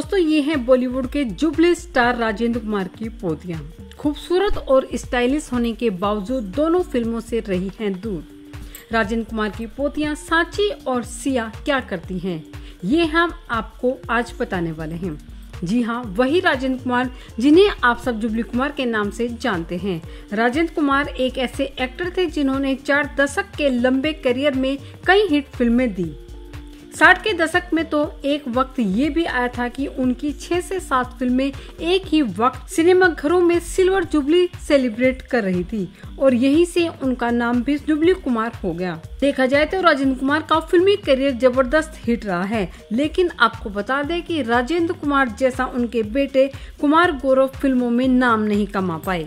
दोस्तों ये हैं बॉलीवुड के जुबली स्टार राजेंद्र कुमार की पोतियां। खूबसूरत और स्टाइलिश होने के बावजूद दोनों फिल्मों से रही हैं दूर। राजेंद्र कुमार की पोतियां सांची और सिया क्या करती हैं, ये हम आपको आज बताने वाले हैं। जी हाँ, वही राजेंद्र कुमार जिन्हें आप सब जुबली कुमार के नाम से जानते हैं। राजेंद्र कुमार एक ऐसे एक्टर थे जिन्होंने 4 दशक के लंबे करियर में कई हिट फिल्में दी। 60 के दशक में तो एक वक्त ये भी आया था कि उनकी 6 से 7 फिल्में एक ही वक्त सिनेमाघरों में सिल्वर जुबली सेलिब्रेट कर रही थी और यहीं से उनका नाम भी जुबली कुमार हो गया। देखा जाए तो राजेंद्र कुमार का फिल्मी करियर जबरदस्त हिट रहा है, लेकिन आपको बता दें कि राजेंद्र कुमार जैसा उनके बेटे कुमार गौरव फिल्मों में नाम नहीं कमा पाए।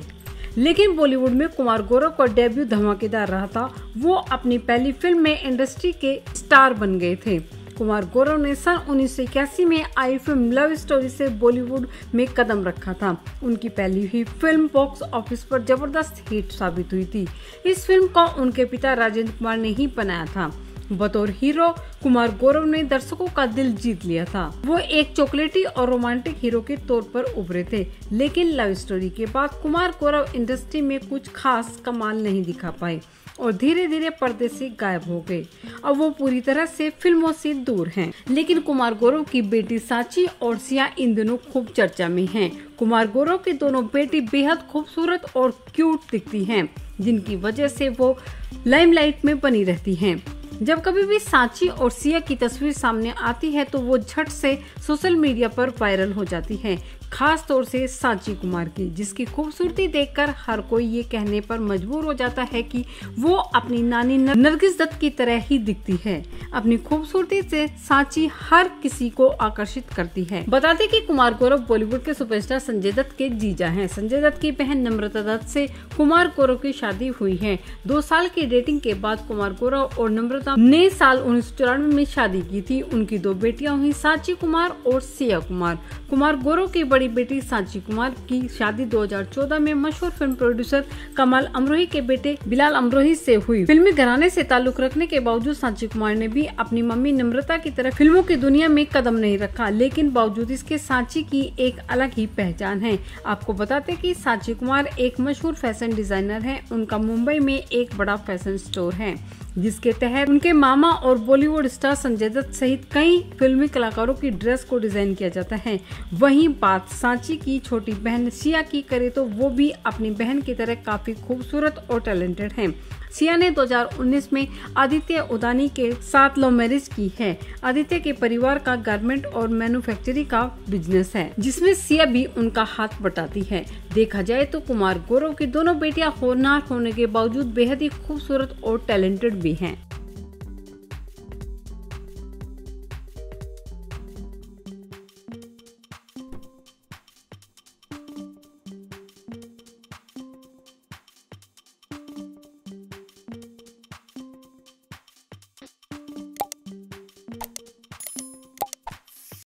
लेकिन बॉलीवुड में कुमार गौरव का डेब्यू धमाकेदार रहा था। वो अपनी पहली फिल्म में इंडस्ट्री के स्टार बन गए थे। कुमार गौरव ने सन 1981 में आई फिल्म लव स्टोरी से बॉलीवुड में कदम रखा था। उनकी पहली ही फिल्म बॉक्स ऑफिस पर जबरदस्त हिट साबित हुई थी। इस फिल्म को उनके पिता राजेंद्र कुमार ने ही बनाया था। बतौर हीरो कुमार गौरव ने दर्शकों का दिल जीत लिया था। वो एक चॉकलेटी और रोमांटिक हीरो के तौर पर उभरे थे, लेकिन लव स्टोरी के बाद कुमार गौरव इंडस्ट्री में कुछ खास कमाल नहीं दिखा पाए और धीरे धीरे पर्दे से गायब हो गए। अब वो पूरी तरह से फिल्मों से दूर हैं। लेकिन कुमार गौरव की बेटी सांची और सिया इन दिनों खूब चर्चा में हैं। कुमार गौरव की दोनों बेटी बेहद खूबसूरत और क्यूट दिखती हैं, जिनकी वजह से वो लाइमलाइट में बनी रहती हैं। जब कभी भी सांची और सिया की तस्वीर सामने आती है तो वो झट से सोशल मीडिया पर वायरल हो जाती है, खास तौर से सांची कुमार की, जिसकी खूबसूरती देखकर हर कोई ये कहने पर मजबूर हो जाता है कि वो अपनी नानी नरगिस दत्त की तरह ही दिखती है। अपनी खूबसूरती से सांची हर किसी को आकर्षित करती है। बता दें कि कुमार गौरव बॉलीवुड के सुपरस्टार संजय दत्त के जीजा हैं। संजय दत्त की बहन नम्रता दत्त से कुमार गौरव की शादी हुई है। 2 साल की डेटिंग के बाद कुमार गौरव और नम्रता ने साल 1994 में शादी की थी। उनकी 2 बेटियां हुई, सांची कुमार और सिया कुमार। कुमार गौरव की बड़ी बेटी सांची कुमार की शादी 2014 में मशहूर फिल्म प्रोड्यूसर कमाल अमरोही के बेटे बिलाल अमरोही से हुई। फिल्मी घराने से ताल्लुक रखने के बावजूद सांची कुमार ने भी अपनी मम्मी नम्रता की तरह फिल्मों की दुनिया में कदम नहीं रखा, लेकिन बावजूद इसके सांची की एक अलग ही पहचान है। आपको बताते कि सांची कुमार एक मशहूर फैशन डिजाइनर है। उनका मुंबई में एक बड़ा फैशन स्टोर है, जिसके तहत उनके मामा और बॉलीवुड स्टार संजय दत्त सहित कई फिल्मी कलाकारों की ड्रेस को डिजाइन किया जाता है। वहीं बात सांची की छोटी बहन सिया की करें तो वो भी अपनी बहन की तरह काफी खूबसूरत और टैलेंटेड है। सिया ने 2019 में आदित्य उदानी के साथ लव मैरिज की है। आदित्य के परिवार का गारमेंट और मैन्युफैक्चरिंग का बिजनेस है, जिसमें सिया भी उनका हाथ बटाती है। देखा जाए तो कुमार गौरव की दोनों बेटियां होनहार होने के बावजूद बेहद ही खूबसूरत और टैलेंटेड भी हैं।